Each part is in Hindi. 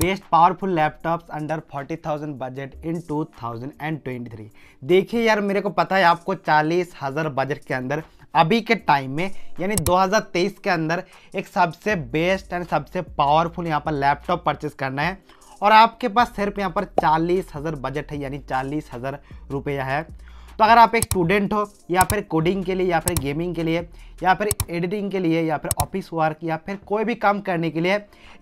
Best powerful laptops under 40,000 budget in 2023। देखिए यार, मेरे को पता है आपको 40,000 बजट के अंदर अभी के टाइम में यानी 2023 के अंदर एक सबसे बेस्ट एंड सबसे पावरफुल यहाँ पर लैपटॉप परचेस करना है और आपके पास सिर्फ यहाँ पर 40,000 बजट है यानी 40,000 रुपया है। तो अगर आप एक स्टूडेंट हो या फिर कोडिंग के लिए या फिर गेमिंग के लिए या फिर एडिटिंग के लिए या फिर ऑफिस वर्क या फिर कोई भी काम करने के लिए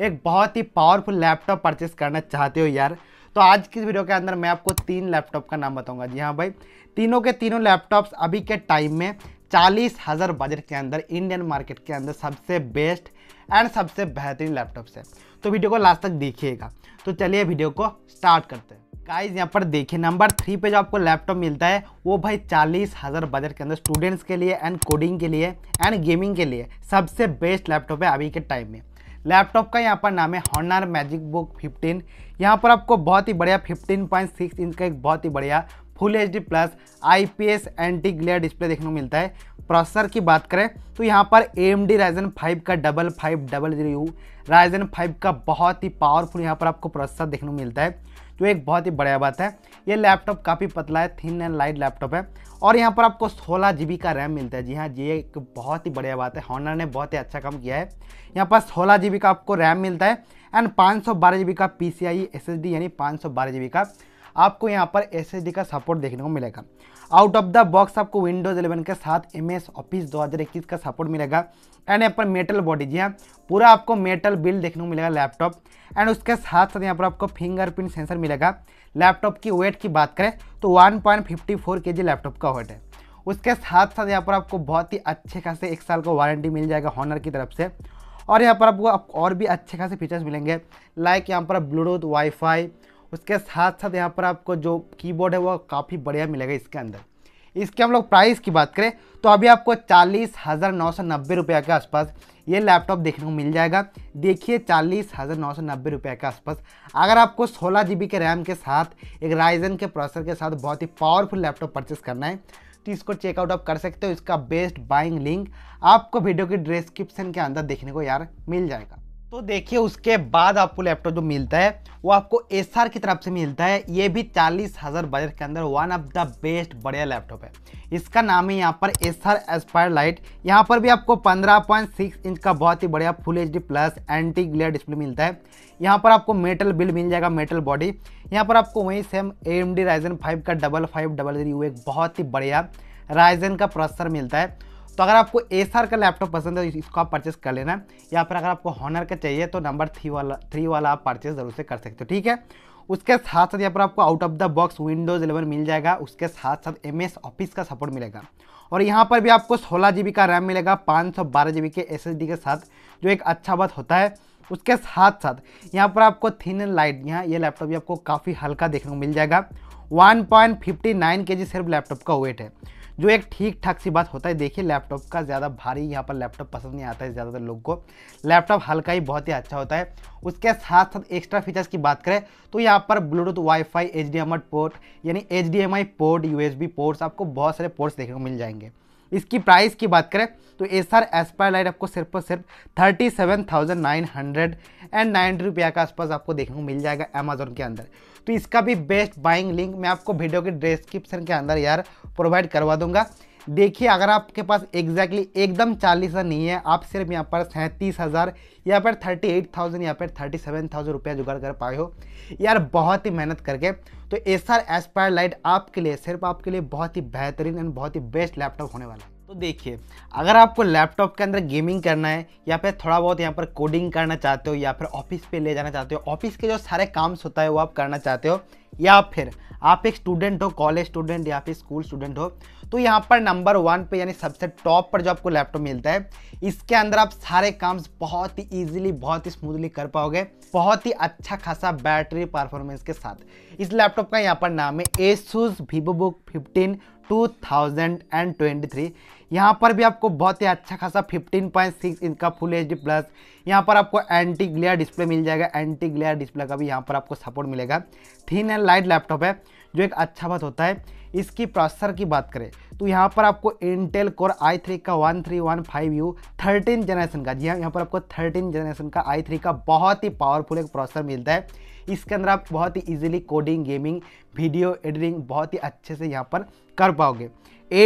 एक बहुत ही पावरफुल लैपटॉप परचेस करना चाहते हो यार, तो आज की वीडियो के अंदर मैं आपको 3 लैपटॉप का नाम बताऊंगा। जी हाँ भाई, तीनों के तीनों लैपटॉप्स अभी के टाइम में 40,000 बजट के अंदर इंडियन मार्केट के अंदर सबसे बेस्ट एंड सबसे बेहतरीन लैपटॉप्स है। तो वीडियो को लास्ट तक देखिएगा। तो चलिए वीडियो को स्टार्ट करते हैं। गाइज यहाँ पर देखिए, नंबर 3 पे जो आपको लैपटॉप मिलता है वो भाई 40,000 बजट के अंदर स्टूडेंट्स के लिए एंड कोडिंग के लिए एंड गेमिंग के लिए सबसे बेस्ट लैपटॉप है अभी के टाइम में। लैपटॉप का यहाँ पर नाम है Honor MagicBook 15। यहाँ पर आपको बहुत ही बढ़िया 15.6 इंच का एक बहुत ही बढ़िया full H D plus IPS anti glare display देखने को मिलता है। प्रोसेसर की बात करें तो यहाँ पर AMD Ryzen 5 का 5500U Ryzen 5 का बहुत ही पावरफुल यहाँ पर आपको प्रोसेसर देखने को मिलता है, जो एक बहुत ही बढ़िया बात है। ये लैपटॉप काफ़ी पतला है, थिन एंड लाइट लैपटॉप है और यहाँ पर आपको 16 GB का रैम मिलता है। जी हाँ, ये एक बहुत ही बढ़िया बात है, Honor ने बहुत ही अच्छा काम किया है। यहाँ पर 16 GB का आपको रैम मिलता है एंड 512 GB का PCIe SSD यानी 512 GB का आपको यहाँ पर SSD का सपोर्ट देखने को मिलेगा। आउट ऑफ द बॉक्स आपको Windows 11 के साथ MS ऑफिस 2021 का सपोर्ट मिलेगा एंड यहाँ पर मेटल बॉडी, जी हाँ, पूरा आपको मेटल बिल्ड देखने को मिलेगा लैपटॉप एंड उसके साथ साथ यहाँ पर आपको फिंगरप्रिंट सेंसर मिलेगा। लैपटॉप की वेट की बात करें तो 1.54 kg लैपटॉप का वेट है। उसके साथ साथ यहाँ पर आपको बहुत ही अच्छे खासे 1 साल का वारंटी मिल जाएगा Honor की तरफ से और यहाँ पर आपको और भी अच्छे खासे फीचर्स मिलेंगे, लाइक यहाँ पर ब्लूटूथ, वाईफाई। उसके साथ साथ यहाँ पर आपको जो कीबोर्ड है वो काफ़ी बढ़िया मिलेगा इसके अंदर। इसके हम लोग प्राइस की बात करें तो अभी आपको 40,990 रुपये के आसपास ये लैपटॉप देखने को मिल जाएगा। देखिए 40,990 रुपये के आसपास अगर आपको 16 GB के रैम के साथ एक Ryzen के प्रोसेसर के साथ बहुत ही पावरफुल लैपटॉप परचेस करना है तो इसको चेकआउट आप कर सकते हो। इसका बेस्ट बाइंग लिंक आपको वीडियो की डिस्क्रिप्शन के अंदर देखने को यार मिल जाएगा। तो देखिए, उसके बाद आपको लैपटॉप जो मिलता है वो आपको Acer की तरफ से मिलता है। ये भी 40,000 बजट के अंदर वन ऑफ द बेस्ट बढ़िया लैपटॉप है। इसका नाम है यहाँ पर Acer Aspire Lite। यहाँ पर भी आपको 15.6 इंच का बहुत ही बढ़िया full H D plus anti glare display मिलता है। यहाँ पर आपको मेटल बिल्ड मिल जाएगा, मेटल बॉडी। यहाँ पर आपको वही सेम AMD Ryzen 5 का 5500U एक बहुत ही बढ़िया Ryzen का प्रोसेसर मिलता है। तो अगर आपको Acer का लैपटॉप पसंद है इसको आप परचेस कर लेना, या फिर अगर आपको Honor का चाहिए तो नंबर 3 वाला आप परचेस ज़रूर से कर सकते हो, ठीक है। उसके साथ साथ यहाँ पर आपको out of the box Windows 11 मिल जाएगा। उसके साथ साथ MS ऑफिस का सपोर्ट मिलेगा और यहाँ पर भी आपको 16 GB का रैम मिलेगा 512 GB के SSD के साथ, जो एक अच्छा बात होता है। उसके साथ साथ यहाँ पर आपको थिन एंड लाइट, यहाँ ये लैपटॉप भी आपको काफ़ी हल्का देखने को मिल जाएगा। 1.59 kg सिर्फ लैपटॉप का वेट है, जो एक ठीक ठाक सी बात होता है। देखिए लैपटॉप का ज़्यादा भारी यहाँ पर लैपटॉप पसंद नहीं आता है ज़्यादातर लोग को, लैपटॉप हल्का ही बहुत ही अच्छा होता है। उसके साथ साथ एक्स्ट्रा फीचर्स की बात करें तो यहाँ पर ब्लूटूथ, वाईफाई, HDMI पोर्ट यानी HDMI पोर्ट, USB पोर्ट्स, आपको बहुत सारे पोर्ट्स देखने को मिल जाएंगे। इसकी प्राइस की बात करें तो Acer Aspire Lite आपको सिर्फ और सिर्फ 37,990 रुपया के आसपास आपको देखने को मिल जाएगा Amazon के अंदर। तो इसका भी बेस्ट बाइंग लिंक मैं आपको वीडियो के डिस्क्रिप्शन के अंदर यार प्रोवाइड करवा दूंगा। देखिए, अगर आपके पास एग्जैक्टली एकदम 40,000 नहीं है, आप सिर्फ यहाँ पर 37,000 या फिर 38,000 या फिर 37,000 रुपया जुगाड़ कर पाए हो यार, बहुत ही मेहनत करके। तो Acer Aspire Lite आपके लिए, सिर्फ आपके लिए बहुत ही बेहतरीन एंड बहुत ही बेस्ट लैपटॉप होने वाला है। तो देखिए, अगर आपको लैपटॉप के अंदर गेमिंग करना है या फिर थोड़ा बहुत यहाँ पर कोडिंग करना चाहते हो या फिर ऑफिस पे ले जाना चाहते हो, ऑफिस के जो सारे काम्स होता है वो आप करना चाहते हो, या फिर आप एक स्टूडेंट हो, कॉलेज स्टूडेंट या फिर स्कूल स्टूडेंट हो, तो यहाँ पर नंबर 1 पे यानी सबसे टॉप पर जो आपको लैपटॉप मिलता है इसके अंदर आप सारे काम बहुत ही ईजिली, बहुत ही स्मूथली कर पाओगे, बहुत ही अच्छा खासा बैटरी परफॉर्मेंस के साथ। इस लैपटॉप का यहाँ पर नाम है ASUS VivoBook 15 2023। यहाँ पर भी आपको बहुत ही अच्छा खासा 15.6 इंच का फुल एच डी प्लस, यहाँ पर आपको एंटी ग्लेयर डिस्प्ले मिल जाएगा, एंटी ग्लेयर डिस्प्ले का भी यहाँ पर आपको सपोर्ट मिलेगा। थिन एंड लाइट लैपटॉप है, जो एक अच्छा बात होता है। इसकी प्रोसेसर की बात करें तो यहाँ पर आपको इंटेल कोर i3 का 1315U 13 जनरेशन का, जी हाँ यहाँ पर आपको 13 जनरेशन का i3 का बहुत ही पावरफुल एक प्रोसेसर मिलता है। इसके अंदर आप बहुत ही easily coding, gaming, video editing बहुत ही अच्छे से यहाँ पर कर पाओगे।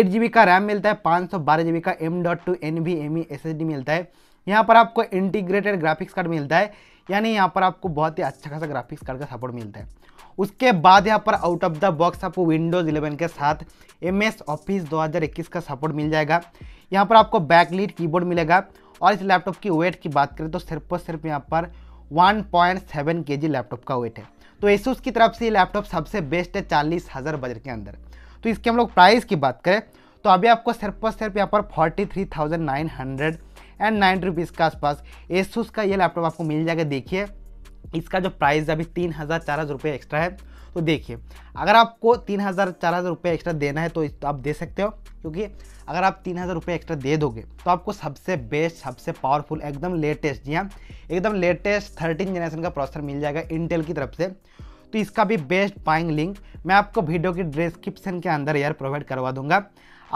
8GB का रैम मिलता है, 512GB का M.2 NVMe SSD मिलता है। यहाँ पर आपको इंटीग्रेटेड ग्राफिक्स कार्ड मिलता है, यानी यहाँ पर आपको बहुत ही अच्छा खासा ग्राफिक्स कार्ड का सपोर्ट मिलता है। उसके बाद यहाँ पर आउट ऑफ द बॉक्स आपको विंडोज़ 11 के साथ MS ऑफिस 2021 का सपोर्ट मिल जाएगा। यहाँ पर आपको बैकलिट कीबोर्ड मिलेगा और इस लैपटॉप की वेट की बात करें तो सिर्फ और सिर्फ यहाँ पर 1.7 kg लैपटॉप का वेट है। तो ASUS की तरफ से ये लैपटॉप सबसे बेस्ट है 40,000 बजट के अंदर। तो इसके हम लोग प्राइस की बात करें तो अभी आपको सिर्फ और सिर्फ यहाँ पर 43,909 रुपीज़ के आसपास ASUS का ये लैपटॉप आपको मिल जाएगा। देखिए इसका जो प्राइस अभी 3,400 रुपये एक्स्ट्रा है। तो देखिए अगर आपको 3,400 रुपये एक्स्ट्रा देना है तो आप दे सकते हो, क्योंकि अगर आप 3,000 रुपये एक्स्ट्रा दे दोगे तो आपको सबसे बेस्ट, सबसे पावरफुल, एकदम लेटेस्ट, जी हाँ एकदम लेटेस्ट 13 जनरेशन का प्रोसेसर मिल जाएगा इंटेल की तरफ से। तो इसका भी बेस्ट बाइंग लिंक मैं आपको वीडियो की डिस्क्रिप्शन के अंदर यार प्रोवाइड करवा दूंगा।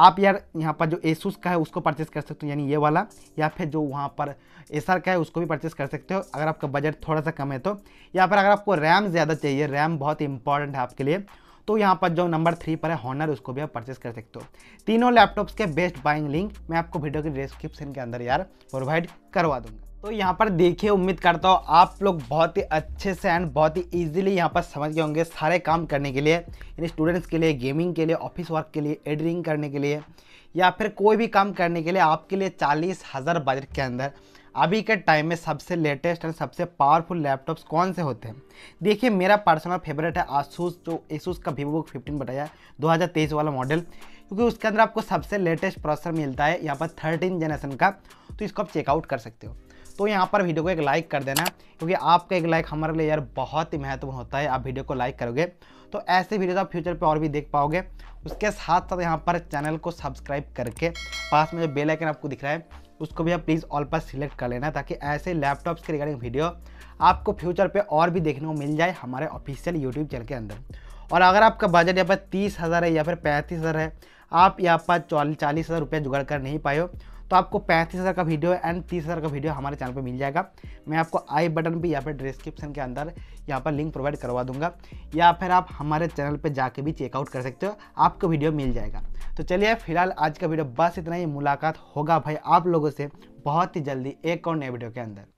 आप यार यहाँ पर जो ASUS का है उसको परचेस कर सकते हो, यानी ये वाला, या फिर जो वहाँ पर Acer का है उसको भी परचेस कर सकते हो अगर आपका बजट थोड़ा सा कम है तो। यहाँ पर अगर आपको रैम ज़्यादा चाहिए, रैम बहुत इंपॉर्टेंट है आपके लिए, तो यहाँ पर जो नंबर 3 पर है Honor उसको भी आप परचेस कर सकते हो। तीनों लैपटॉप्स के बेस्ट बाइंग लिंक मैं आपको वीडियो के डिस्क्रिप्शन के अंदर यार प्रोवाइड करवा दूँगा। तो यहाँ पर देखिए उम्मीद करता हूँ आप लोग बहुत ही अच्छे से एंड बहुत ही इजीली यहाँ पर समझ गए होंगे सारे काम करने के लिए, यानी स्टूडेंट्स के लिए, गेमिंग के लिए, ऑफिस वर्क के लिए, एडिटिंग करने के लिए, या फिर कोई भी काम करने के लिए आपके लिए 40,000 बजट के अंदर अभी के टाइम में सबसे लेटेस्ट एंड सबसे पावरफुल लैपटॉप्स कौन से होते हैं। देखिए मेरा पर्सनल फेवरेट है ASUS, जो ASUS का VivoBook 15 बताया 2023 वाला मॉडल, क्योंकि उसके अंदर आपको सबसे लेटेस्ट प्रोसेसर मिलता है यहाँ पर 13 जनरेशन का। तो इसको आप चेकआउट कर सकते हो। तो यहाँ पर वीडियो को एक लाइक कर देना, क्योंकि आपका एक लाइक हमारे लिए यार बहुत ही महत्वपूर्ण होता है। आप वीडियो को लाइक करोगे तो ऐसे वीडियो आप फ्यूचर पे और भी देख पाओगे। उसके साथ साथ यहाँ पर चैनल को सब्सक्राइब करके पास में जो बेल आइकन आपको दिख रहा है उसको भी आप प्लीज़ ऑल पर सिलेक्ट कर लेना, ताकि ऐसे लैपटॉप्स के रिगार्डिंग वीडियो आपको फ्यूचर पे और भी देखने को मिल जाए हमारे ऑफिशियल यूट्यूब चैनल के अंदर। और अगर आपका बजट यहाँ पर 30,000 है या फिर 35,000 है, आप यहाँ पर 40,000 रुपये जुगाड़ कर नहीं पाए हो, तो आपको 35,000 का वीडियो एंड 30,000 का वीडियो हमारे चैनल पे मिल जाएगा। मैं आपको आई बटन भी या फिर डिस्क्रिप्शन के अंदर यहाँ पर लिंक प्रोवाइड करवा दूंगा, या फिर आप हमारे चैनल पे जाके भी चेकआउट कर सकते हो, आपको वीडियो मिल जाएगा। तो चलिए फिलहाल आज का वीडियो बस इतना ही। मुलाकात होगा भाई आप लोगों से बहुत ही जल्दी एक और नए वीडियो के अंदर।